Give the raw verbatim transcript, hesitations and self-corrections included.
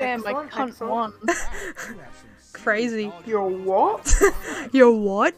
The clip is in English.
Damn, I can't one. Crazy. You're what? You're what?